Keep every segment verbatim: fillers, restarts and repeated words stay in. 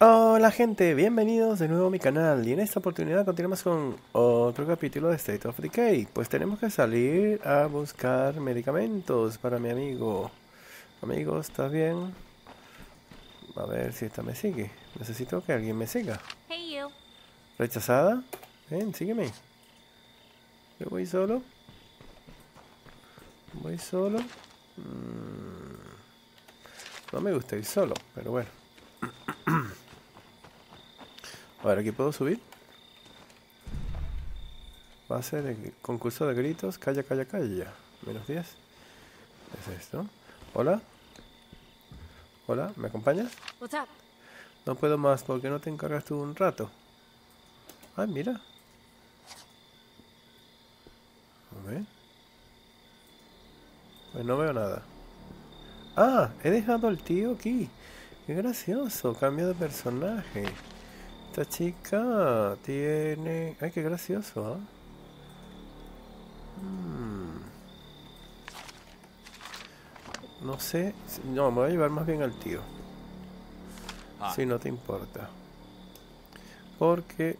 Hola gente, bienvenidos de nuevo a mi canal. Y en esta oportunidad continuamos con otro capítulo de State of Decay. Pues tenemos que salir a buscar medicamentos para mi amigo. Amigo, ¿estás bien? A ver si esta me sigue. Necesito que alguien me siga. Hey, you. ¿Rechazada? Ven, sígueme. Yo voy solo. Voy solo. Mm. No me gusta ir solo, pero bueno. A ver, aquí puedo subir. Va a ser el concurso de gritos. Calla, calla, calla. Menos diez. ¿Qué es esto? Hola. Hola, ¿me acompañas? No puedo más, ¿por qué no te encargas tú un rato? Ah, mira. A ver. Pues no veo nada. Ah, he dejado al tío aquí. Qué gracioso, cambio de personaje. Esta chica tiene... ¡Ay, qué gracioso! ¿Eh? Hmm. No sé... No, me voy a llevar más bien al tío. Ah. Si no te importa. Porque...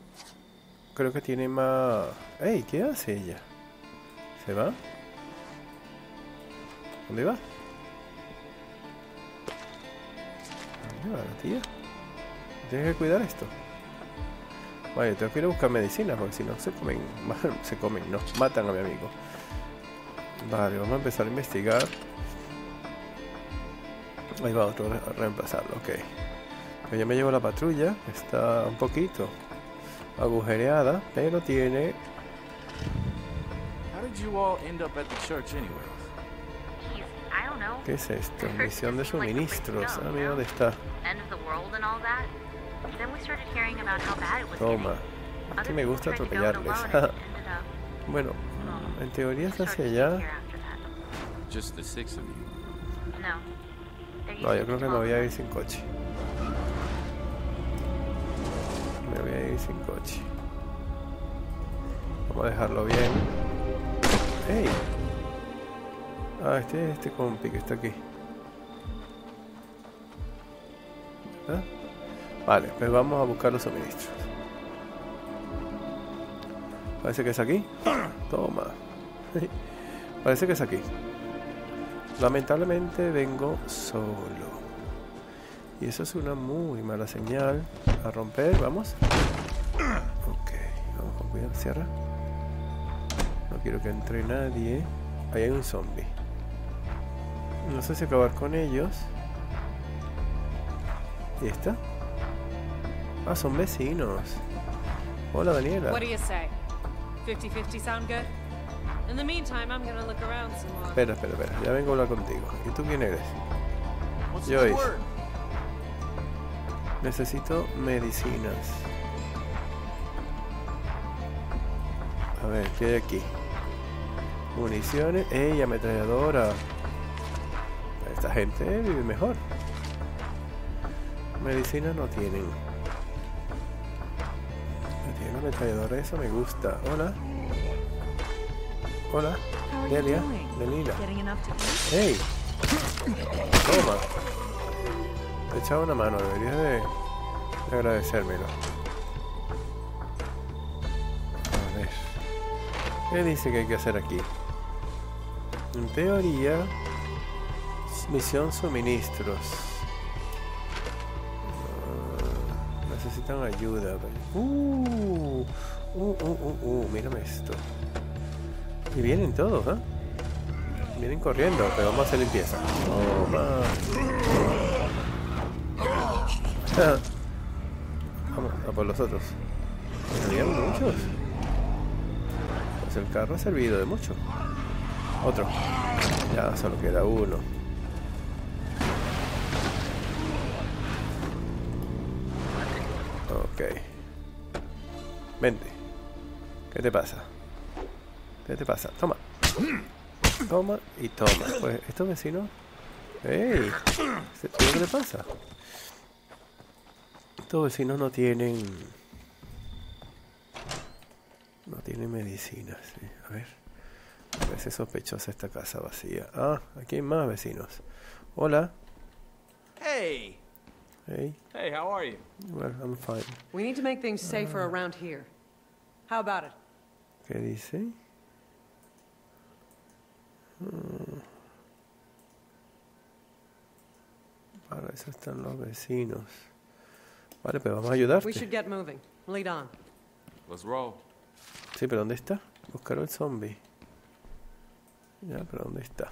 creo que tiene más... ¡Ey! ¿Qué hace ella? ¿Se va? ¿Dónde va? ¿Dónde va la tía? Tienes que cuidar esto. Vale, tengo que ir a buscar medicina, porque si no se comen, se comen, no, matan a mi amigo. Vale, vamos a empezar a investigar. Ahí va otro a reemplazarlo, ok. Pues yo me llevo la patrulla, está un poquito agujereada, pero tiene... ¿Qué es esto? Misión de suministros, ah, mira dónde está. Toma, es que me gusta atropellarles. Bueno, en teoría está hacia allá. No, yo creo que me voy a ir sin coche. Me voy a ir sin coche. Vamos a dejarlo bien. ¡Ey! Ah, este este compi que está aquí. ¿Ah? Vale, pues vamos a buscar los suministros. Parece que es aquí. Toma. Parece que es aquí. Lamentablemente vengo solo. Y eso es una muy mala señal. A romper, vamos. Ok, vamos con cuidado, cierra. No quiero que entre nadie. Ahí hay un zombie. No sé si acabar con ellos. ¿Y esta? Ah, son vecinos. Hola, Daniela. Espera, espera, espera. Ya vengo a hablar contigo. ¿Y tú quién eres? Joyce. Necesito medicinas. A ver, ¿qué hay aquí? Municiones. ¡Ey, ametralladora! Esta gente vive mejor. Medicinas no tienen. Tiene una ametralladora, eso me gusta. Hola. Hola. Delia. Delila. ¡Ey! Toma. Te echaba una mano, deberías de, de agradecérmelo. A ver. ¿Qué dice que hay que hacer aquí? En teoría. Misión suministros. Necesitan ayuda. Uh, uh, uh, uh, uh, mírame esto. Y vienen todos, ¿eh? Vienen corriendo, pero vamos a hacer limpieza. Oh, vamos a por los otros. Salían muchos. Pues el carro ha servido de mucho. Otro. Ya solo queda uno. Ok. Vente. ¿Qué te pasa? ¿Qué te pasa? Toma. Toma y toma. Pues estos vecinos... ¡Ey! ¿Qué le pasa? Estos vecinos no tienen... No tienen medicinas. ¿Sí? A ver. A veces sospechosa esta casa vacía. Ah, aquí hay más vecinos. Hola. ¡Hey! Hey. Hey, how are you? Well, I'm fine. We need to make things safer uh, around here. How about it? ¿Qué dice? Hmm. Para eso están los vecinos. Vale, pero vamos a ayudarte. We should get moving. Lead on. Let's roll. Sí, pero ¿dónde está? Buscaron el zombie. Ya, pero ¿dónde está?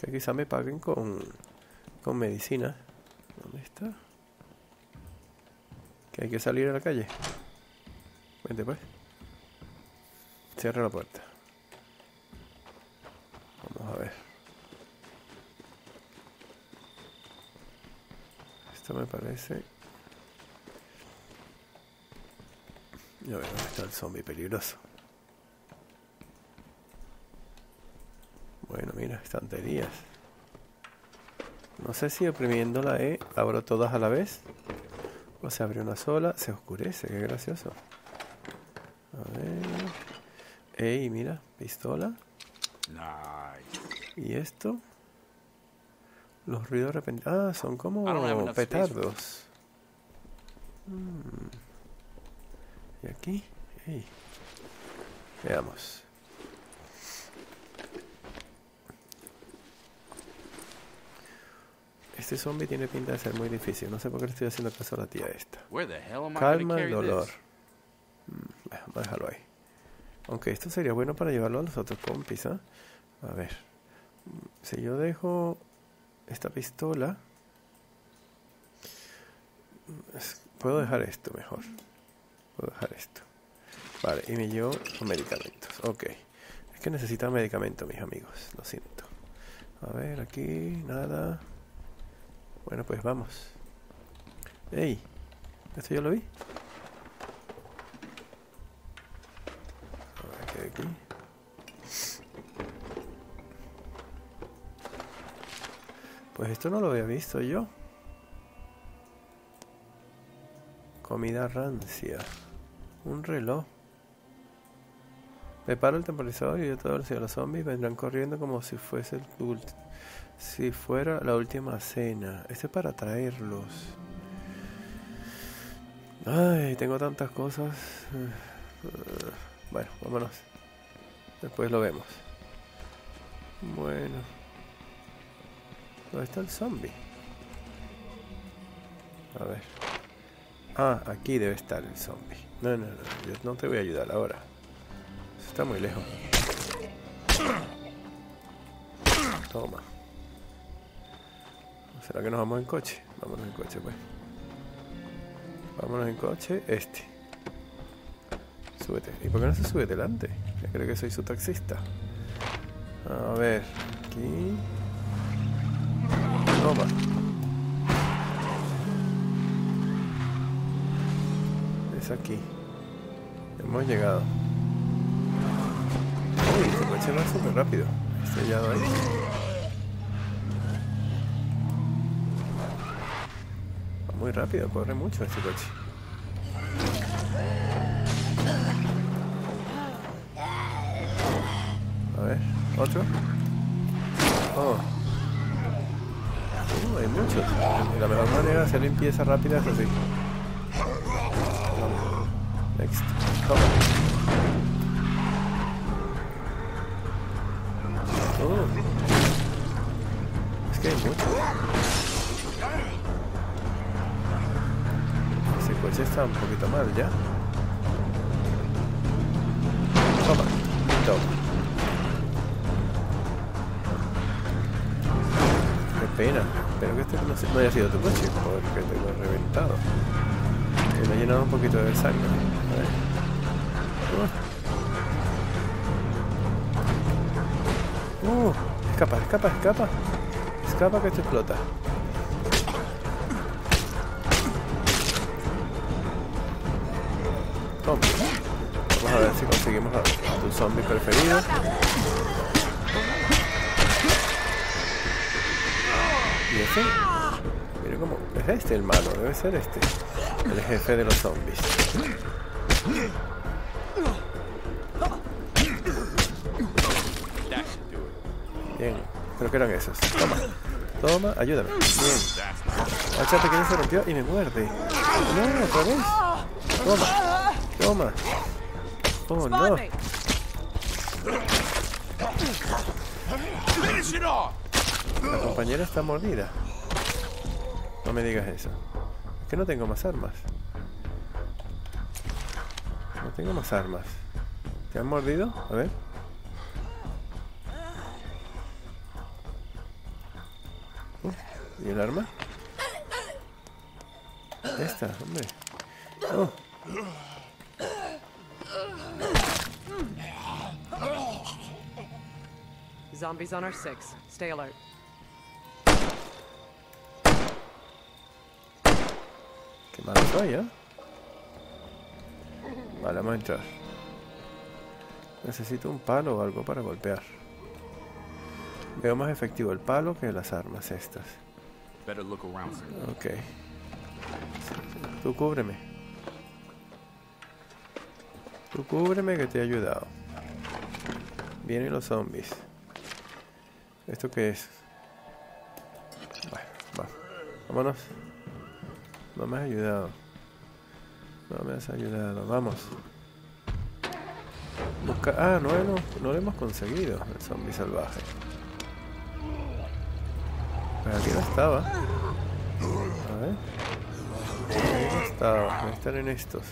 Que quizá me paguen con, con medicina. ¿Dónde está? Que hay que salir a la calle. Vente pues. Cierra la puerta. Vamos a ver. Esto me parece... Ya veo, ¿dónde está el zombie peligroso? Bueno, mira, estanterías. No sé si oprimiendo la E abro todas a la vez. O se abre una sola, se oscurece, qué gracioso. A ver. Ey, mira, pistola. Nice. ¿Y esto? Los ruidos repentinos. Ah, son como petardos. Hmm. Y aquí, hey. Veamos. Este zombie tiene pinta de ser muy difícil. No sé por qué le estoy haciendo caso a la tía esta. Calma el dolor. Mm, vamos a dejarlo ahí. Aunque esto sería bueno para llevarlo a los otros compis, ¿eh? A ver. Si yo dejo esta pistola, puedo dejar esto mejor. Puedo dejar esto. Vale, y me llevo los medicamentos. Ok. Es que necesita medicamento, mis amigos. Lo siento. A ver, aquí, nada. Bueno, pues vamos. ¡Ey! ¿Esto yo lo vi? A ver, ¿qué hay aquí? Pues esto no lo había visto yo. Comida rancia. Un reloj. Preparo el temporizador y yo todo hacia los zombies vendrán corriendo como si fuese el culto. Si fuera la última cena. Este es para traerlos. Ay, tengo tantas cosas. Bueno, vámonos. Después lo vemos. Bueno. ¿Dónde está el zombie? A ver. Ah, aquí debe estar el zombie. No, no, no. Yo no te voy a ayudar ahora. Eso está muy lejos. Toma. ¿Será que nos vamos en coche? Vámonos en coche, pues. Vámonos en coche, este. Súbete. ¿Y por qué no se sube delante? Ya creo que soy su taxista. A ver, aquí. Toma. Es aquí. Hemos llegado. Uy, su coche va súper rápido. Estrellado ahí. Muy rápido, corre mucho este coche. A ver, otro. Oh. Uh, hay muchos. La mejor manera de hacer limpieza rápida es así. Next. Toma. Uh. Es que hay muchos. Pues está un poquito mal ya. Toma, toma. Qué pena. Espero que este no, se, no haya sido tu coche, porque te lo he reventado. Que me ha llenado un poquito de sangre. A ver. Uh. Uh, escapa, escapa, escapa. Escapa que esto explota. Vamos a ver si conseguimos a tu zombie preferido. ¿Y este? Mira cómo. Es este el malo, debe ser este. El jefe de los zombies. Bien, creo que eran esos. Toma, toma, ayúdame. Bien. La chata que no se rompió y me muerde. No, otra vez. Toma. Toma. Oh, no. La compañera está mordida. No me digas eso. Es que no tengo más armas. No tengo más armas. ¿Te han mordido? A ver. Uh, ¿Y el arma? Esta, hombre. Oh. Zombies on our six. Stay alert. Qué malo soy, ¿eh? Vale, vamos a entrar. Necesito un palo o algo para golpear. Veo más efectivo el palo que las armas estas. Ok. Tú cúbreme. Tú cúbreme que te he ayudado. Vienen los zombies. ¿Esto qué es? Bueno, va. Vámonos. No me has ayudado. No me has ayudado. Vamos. Busca... Ah, no, no, no lo hemos conseguido. El zombie salvaje. Pero aquí no estaba. A ver. Aquí no estaba. No están en estos.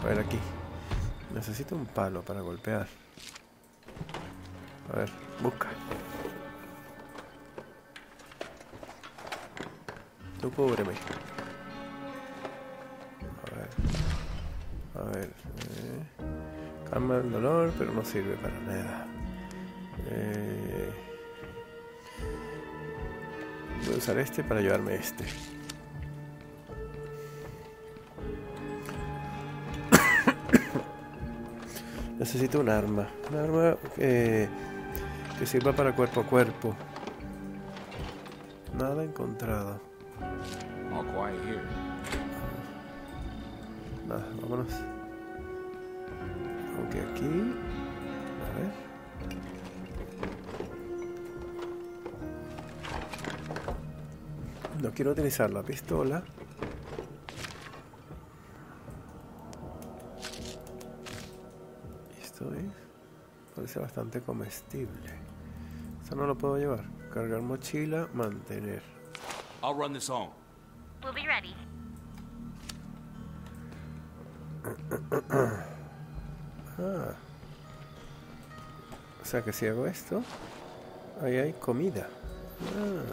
A ver, aquí. Necesito un palo para golpear. A ver, busca. Tú cúbreme. A ver. A ver. Eh. Calma el dolor, pero no sirve para nada. Eh. Voy a usar este para llevarme este. Necesito un arma, un arma eh, que sirva para cuerpo a cuerpo. Nada encontrado. Nada, vámonos. Aunque okay, aquí... A ver. No quiero utilizar la pistola. Parece bastante comestible. Eso no lo puedo llevar. Cargar mochila, mantener. I'll run this on. We'll be ready. Ah. O sea que si hago esto, ahí hay comida.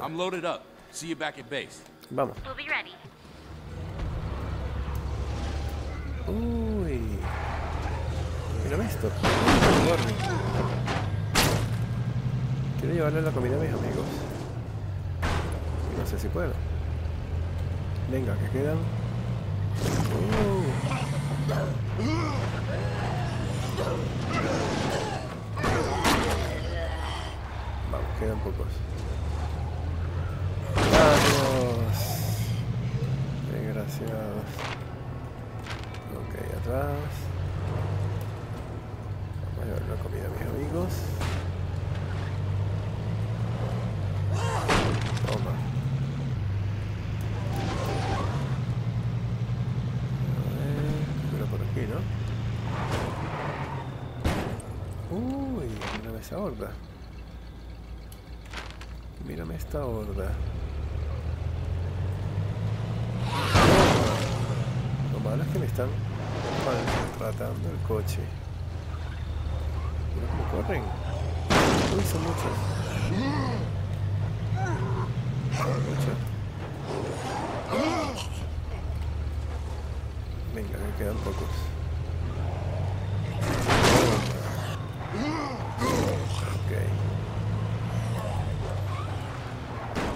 Ah. I'm loaded up. See you back at base. Vamos. We'll be ready. Uy. Mírame esto. Quiero llevarle la comida a mis amigos. No sé si puedo. Venga, que quedan. Uh. Vamos, quedan pocos. Vamos. Desgraciados. Ok, atrás. Voy a llevar la comida a mis amigos. Toma. A ver, pero por aquí, ¿no? Uy, mírame esa horda. Mírame esta horda. Lo malo es que me están maltratando el coche. Corren. Uy, son muchos. Muchos. Venga, me quedan pocos. Ok.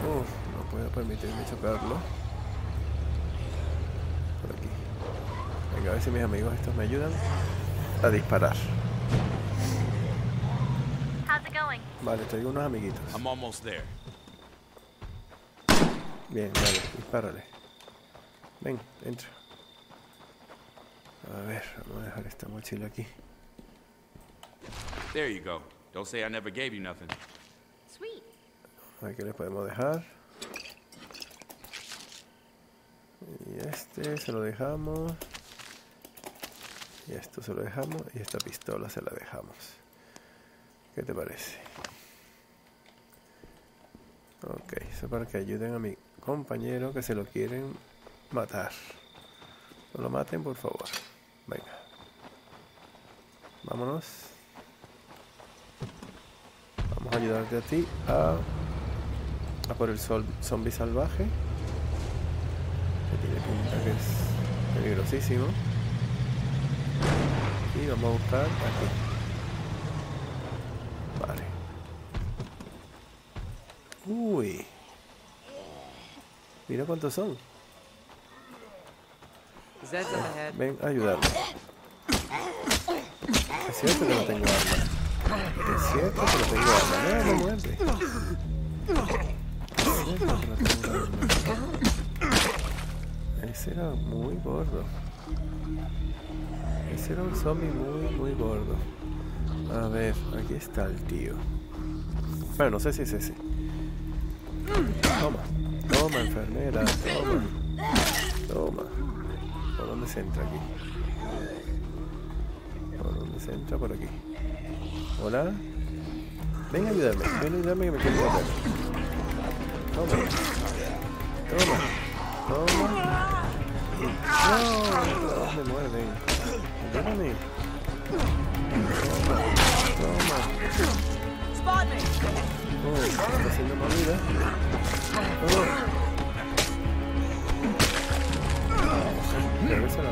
Uf, no puedo permitirme chocarlo. Por aquí. Venga, a ver si mis amigos estos me ayudan a disparar. Vale, traigo unos amiguitos. I'm almost there. Bien, vale, dispárale. Ven, entra. A ver, vamos a dejar esta mochila aquí. There you go. Don't say I never gave you nothing. Sweet. A ver qué le podemos dejar. Y este se lo dejamos. Y esto se lo dejamos. Y esta pistola se la dejamos. ¿Qué te parece? Ok, eso para que ayuden a mi compañero que se lo quieren matar. No lo maten, por favor. Venga. Vámonos. Vamos a ayudarte a ti a, a por el sol, zombie salvaje. Que tiene pinta que es peligrosísimo. Y vamos a buscar aquí. Uy, mira cuántos son. Eh, ven a ayudarme. Es cierto que no tengo arma. Es cierto que no tengo arma. No, no muerde. Es cierto que no tengo arma. Ese era muy gordo. Ese era un zombie muy, muy gordo. A ver, aquí está el tío. Bueno, no sé si es ese. Toma, toma enfermera, toma, toma. ¿Por dónde se entra aquí? ¿Por dónde se entra? Por aquí. Hola. Ven a ayudarme, ven a ayudarme que me quiero matar. Toma, toma, toma. No, no me muerden. Ayúdame. Toma, toma. Oh, está haciendo movida. Oh. Creo que se la,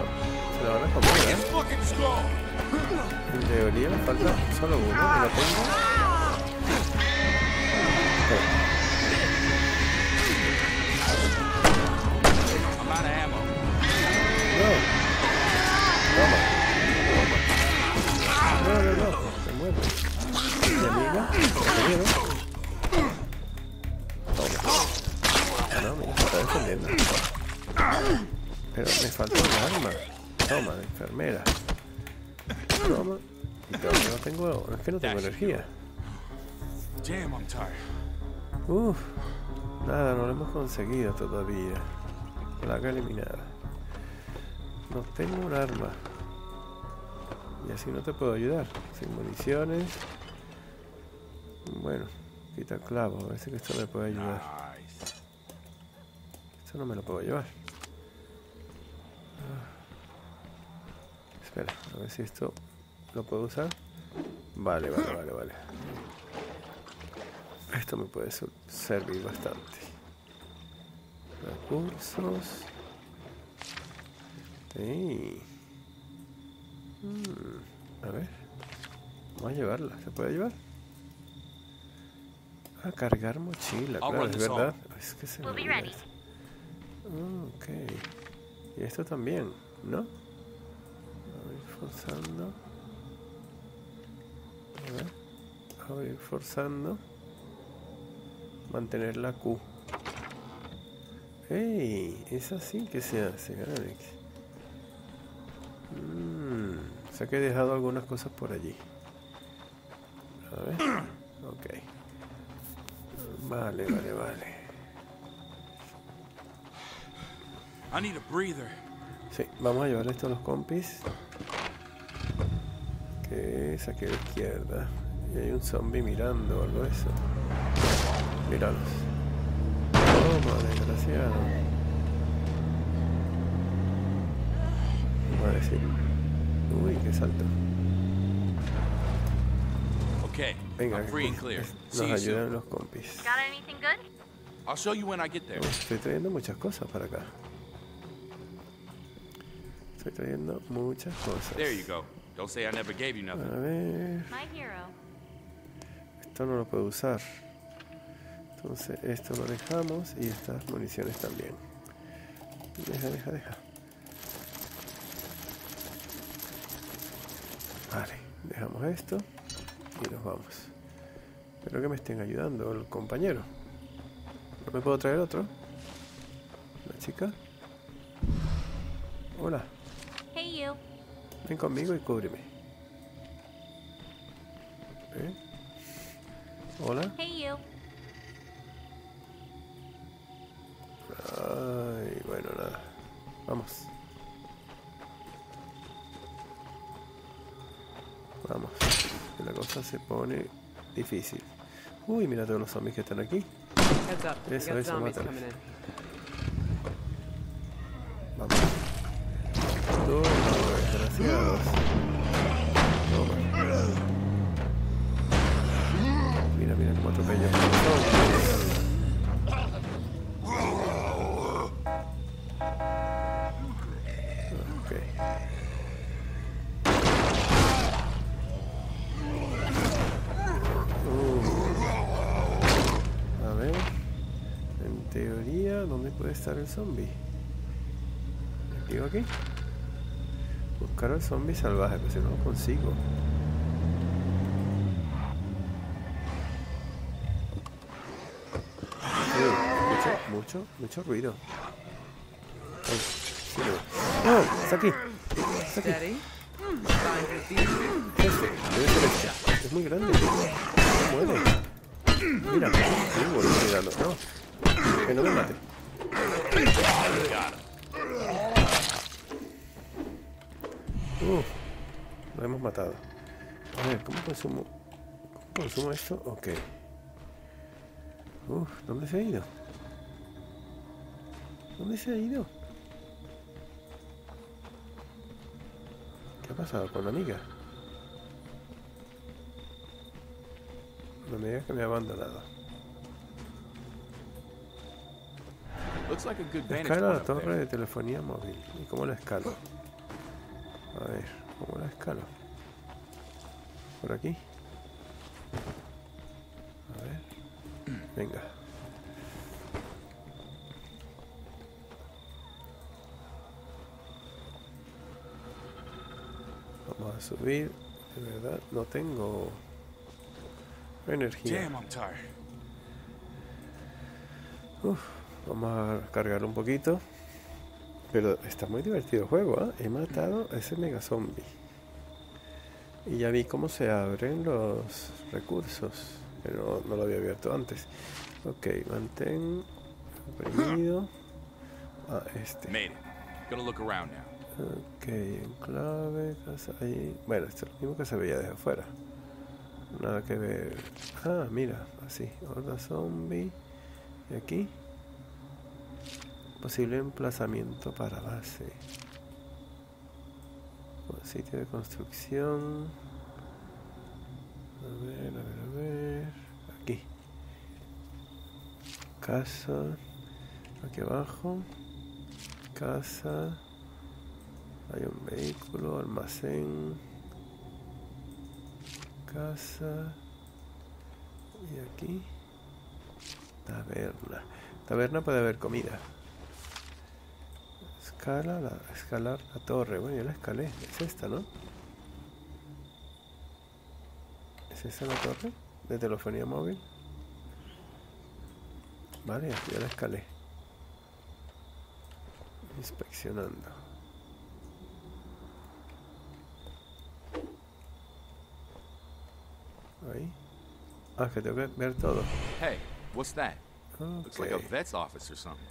se la van a comer, ¿eh? En teoría me falta solo uno, que la tengo. No. Toma. Toma. No, no, no. Se mueve. Mi amiga, ¿te miedo? Pero me falta un arma. Toma, de enfermera. Toma. Y toma, no tengo... Es que no tengo energía. Uff. Nada, no lo hemos conseguido todavía. Placa eliminada. No tengo un arma. Y así no te puedo ayudar. Sin municiones. Bueno, quita el clavo. A ver si esto me puede ayudar. Eso no me lo puedo llevar. Ah. Espera, a ver si esto lo puedo usar. Vale, vale, vale, vale. Esto me puede servir bastante. Recursos. Sí. Hmm. A ver. Vamos a llevarla. ¿Se puede llevar? A cargar mochila, claro, es verdad. Es que se me olvida. Ok. Y esto también, ¿no? A ir forzando. A ver. Vamos a ir forzando. Mantener la Q. ¡Ey! Es así que se hace, Alex. Mm, o sea que he dejado algunas cosas por allí. A ver. Ok. Vale, vale, vale. I need a breather. Sí, vamos a llevar esto a los compis. Que es aquí a la izquierda. Y hay un zombie mirando o algo de eso. Míralos. Toma, desgraciado. Vamos a decir. Uy, qué salto. Okay. Venga, nos ayudan los compis. Estoy trayendo muchas cosas para acá. Estoy trayendo muchas cosas. There you go. Don't say I never gave you nothing. A ver. Esto no lo puedo usar. Entonces esto lo dejamos y estas municiones también. Deja, deja, deja. Vale, dejamos esto y nos vamos. Espero que me estén ayudando el compañero. ¿No me puedo traer otro? ¿La chica? Hola. Hey you. Ven conmigo y cúbreme. ¿Eh? Hola. Hey, you. Ay, bueno, nada. Vamos. Vamos. La cosa se pone difícil. Uy, mira todos los zombies que están aquí. Eso, eso, mátalos. Vamos. Todos desgraciados. Toma. Mira, mira cómo atropellan los zombies. Puede estar el zombie. ¿Digo aquí? Buscar al zombie salvaje, pero si no lo consigo. Sí, mucho, mucho, mucho ruido. Ay, sí, no. ¡Ah! ¡Está aquí! ¡Está aquí! Este, debe ser este. Es muy grande. No muere. Míralo. Míralo. No. Que no me mate. Uh, lo hemos matado. A ver, ¿cómo consumo? ¿Cómo consumo esto? Ok. Uh, ¿dónde se ha ido? ¿Dónde se ha ido? ¿Qué ha pasado con la amiga? No me digas que me ha abandonado. Escala la torre de telefonía móvil. ¿Y cómo la escalo? A ver, ¿cómo la escalo? ¿Por aquí? A ver. Venga. Vamos a subir. De verdad, no tengo energía. Uff. Vamos a cargarlo un poquito. Pero está muy divertido el juego, ¿eh? He matado a ese mega zombie. Y ya vi cómo se abren los recursos. Pero no, no lo había abierto antes. Ok, mantén oprimido a ah, este. Ok, enclave, casa, ahí. Bueno, esto es lo mismo que se veía desde afuera. Nada que ver. Ah, mira, así. Horda zombie. Y aquí. Posible emplazamiento para base. Sitio de construcción. A ver, a ver, a ver. Aquí. Casa. Aquí abajo. Casa. Hay un vehículo. Almacén. Casa. Y aquí. Taberna. Taberna puede haber comida. Escala la, escalar la torre. Bueno, yo la escalé. Es esta, ¿no? ¿Es esta la torre? De telefonía móvil. Vale, yo la escalé. Inspeccionando. Ahí. Ah, que tengo que ver todo. Hey, what's that? Okay. Looks like a vet's office or something.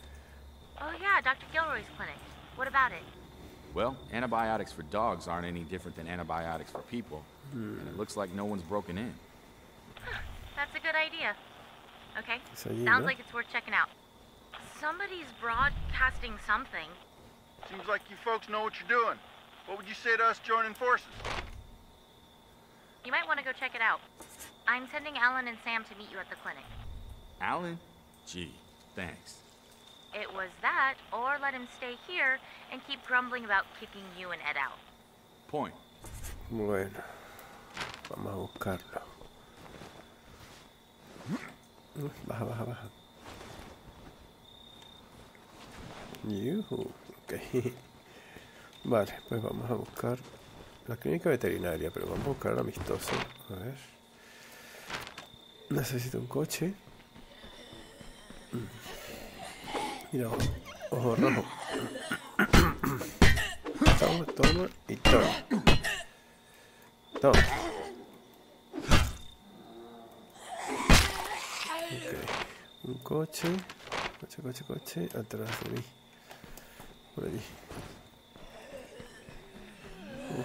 Oh yeah, Doctor Gilroy's clinic. What about it? Well, antibiotics for dogs aren't any different than antibiotics for people, hmm. and it looks like no one's broken in. That's a good idea. Okay, sounds know? like it's worth checking out. Somebody's broadcasting something. Seems like you folks know what you're doing. What would you say to us joining forces? You might want to go check it out. I'm sending Alan and Sam to meet you at the clinic. Alan? Gee, thanks. It was that, or let him stay here and keep grumbling about kicking you and Ed out. Point. Bueno, vamos a buscarlo. Baja, baja, baja. Yuhu, ok. Vale, pues vamos a buscar la clínica veterinaria, pero vamos a buscar al amistoso. A ver. Necesito un coche. Mm. Mira, ojo rojo. Toma, toma y toma. Toma. Ok. Un coche. Coche, coche, coche. Atrás de mí. Por allí. Uh,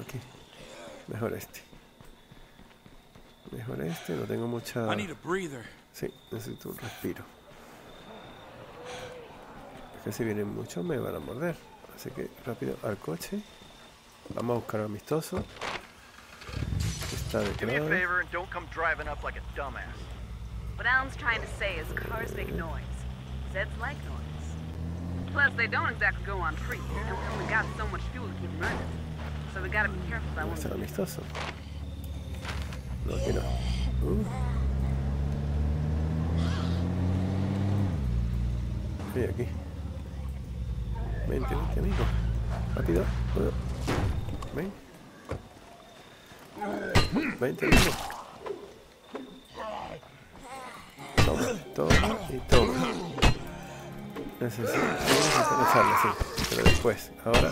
aquí. Mejor este. Mejor este. No tengo mucha... Sí, necesito un respiro. Es que si vienen muchos me van a morder. Así que rápido al coche. Vamos a buscar a amistoso. Está detrás. What Alan's trying to say is cars make noise. Zeds like noise. Plus they don't exactly go on free. And we only got so much fuel to keep running. So we gotta be careful that won't be amistoso. No, aquí no. Uh. Sí, aquí. Vente, vente, amigo. Rápido. Ven. Vente, amigo. Toma, toma y toma. Necesito atravesarla, sí. Pero después, ahora.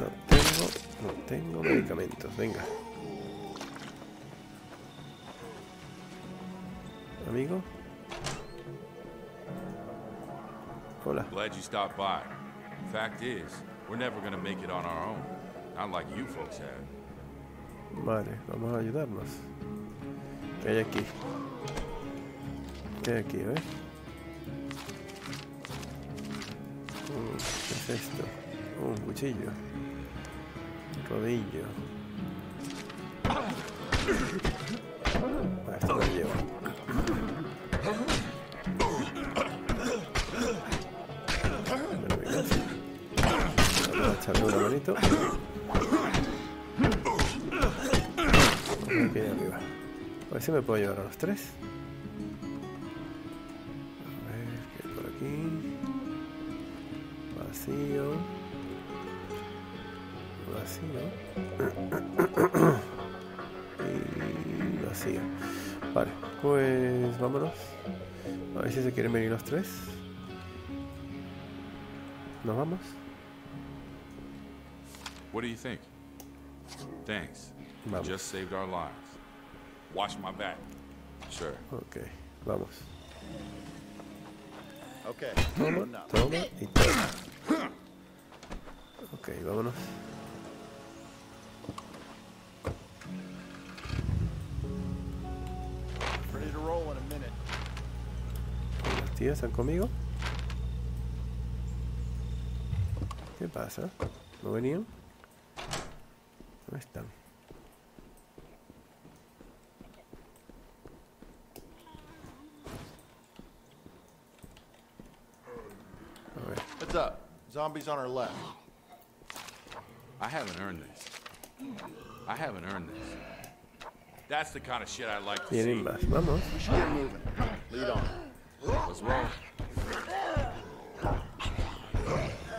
No tengo, no tengo medicamentos. Venga. Amigo. Hola. Glad you stopped by. Fact is, we're never gonna make it on our own. Not like you folks have. Vale, vamos a ayudarnos. ¿Qué hay aquí? ¿Qué hay aquí, eh? Uh, ¿Qué es esto? Uh, un cuchillo. Rodillo. Ah, esto lo llevo. Echarle una manito. Aquí arriba. A ver si me puedo llevar a los tres. A ver, ¿qué hay por aquí? Vacío. Vacío. Y vacío. Vale, pues vámonos. A ver si se quieren venir los tres. Nos vamos. What do you think? Thanks. Vamos. Just saved our lives. Watch my back. Sure. Okay. Vamos. Okay. Toma, toma y toma. Okay, vámonos. Ready to roll in a minute. Los tíos están conmigo. ¿Qué pasa? ¿No venían? ¿Dónde están? A ver. What's up? Zombies on our left. I haven't earned this. I haven't earned this. That's the kind of shit I like to see. Vamos. We should get moving. Lead on. What's wrong?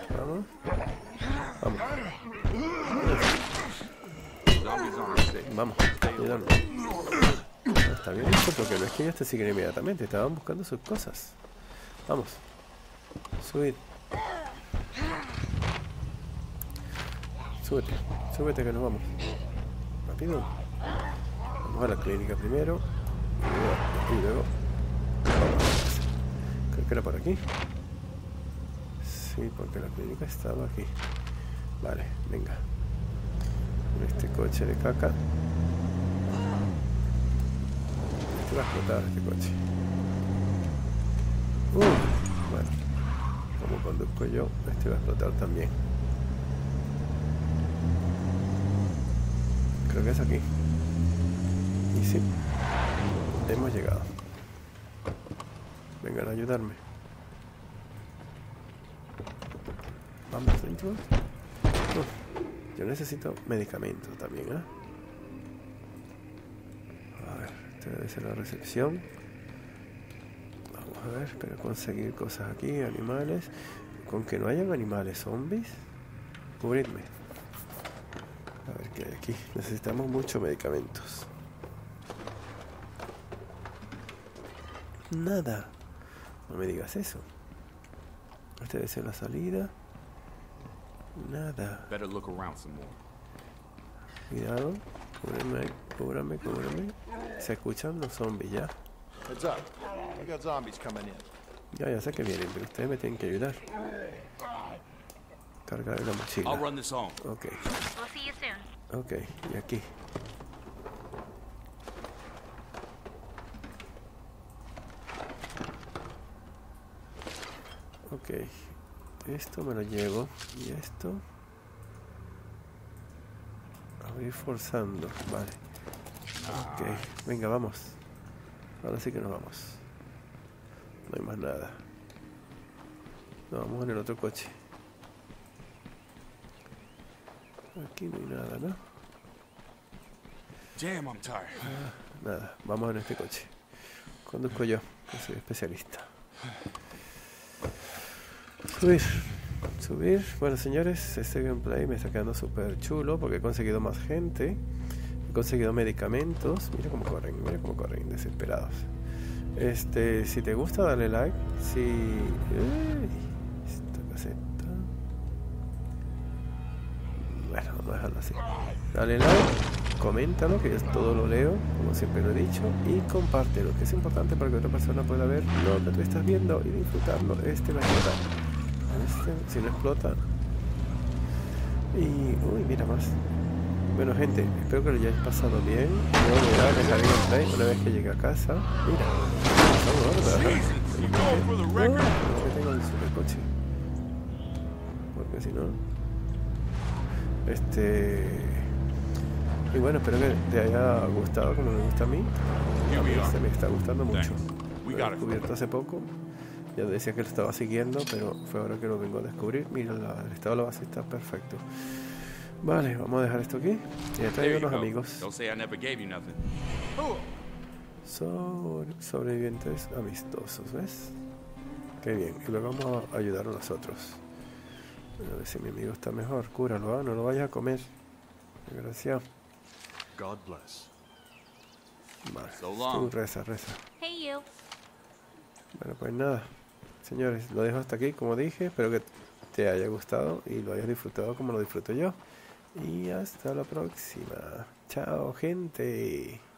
Vamos. Vamos. Vamos, ayúdame. No está bien esto porque no es que ellos te siguen inmediatamente, estaban buscando sus cosas. Vamos. Subid. Súbete, súbete que nos vamos. Rápido. Vamos a la clínica primero. Y luego. Creo que era por aquí. Sí, porque la clínica estaba aquí. Vale, venga. Este coche de caca. Este va a explotar, este coche. Uh, bueno, como conduzco yo, este va a explotar también. Creo que es aquí. Y sí, hemos llegado. Vengan a ayudarme. Vamos dentro. Uh. Yo necesito medicamentos también, ¿eh? A ver, esto debe ser la recepción. Vamos a ver, espero conseguir cosas aquí, animales. Con que no hayan animales zombies, cubrirme. A ver qué hay aquí. Necesitamos muchos medicamentos. Nada. No me digas eso. Esta debe ser la salida. Nada. Better look around some more. Cuidado, cúbreme, cúbreme, cúbreme. Se escuchan los zombies ya. Heads up. We got zombies coming in. Ya, ya sé que vienen, pero ustedes me tienen que ayudar. Cargar la mochila. I'll run this home. Okay. We'll see you soon. Okay, y aquí. Okay. Esto me lo llevo. Y esto. Abrir forzando. Vale. Ok. Venga, vamos. Ahora sí que nos vamos. No hay más nada. Nos vamos en el otro coche. Aquí no hay nada, ¿no? Damn, I'm tired. Ah, nada. Vamos en este coche. Conduzco yo, que soy especialista. Subir, subir. Bueno, señores, este gameplay me está quedando súper chulo porque he conseguido más gente, he conseguido medicamentos. Mira cómo corren, mira cómo corren, desesperados. Este, si te gusta, dale like. Si... Uy, esta caseta... Bueno, vamos a dejarlo así. Dale like, coméntalo, que yo todo lo leo, como siempre lo he dicho, y compártelo, que es importante para que otra persona pueda ver lo que tú estás viendo y disfrutarlo. Este va a quedar. Este, si no explota. Y uy, mira más. Bueno, gente, espero que lo hayáis pasado bien. Yo voy a dejar el gameplay una vez que llegue a casa. Mira, está gorda. Mira, no, que tengo el supercoche, porque si no... Este... Y bueno, espero que te haya gustado como me gusta a mí. A mí se me está gustando mucho. Lo he descubierto hace poco. Ya decía que lo estaba siguiendo, pero fue ahora que lo vengo a descubrir. Mira, la, el estado de la base está perfecto. Vale, vamos a dejar esto aquí. Ya traigo unos amigos. So, sobrevivientes amistosos, ¿ves? Qué bien. Y luego vamos a ayudar a nosotros. A ver si mi amigo está mejor. Cúralo, ¿ah? No lo vayas a comer. Gracias. Vale, tú reza, reza. Hey, you. Bueno, pues nada, señores, lo dejo hasta aquí, como dije. Espero que te haya gustado y lo hayas disfrutado como lo disfruto yo. Y hasta la próxima. Chao, gente.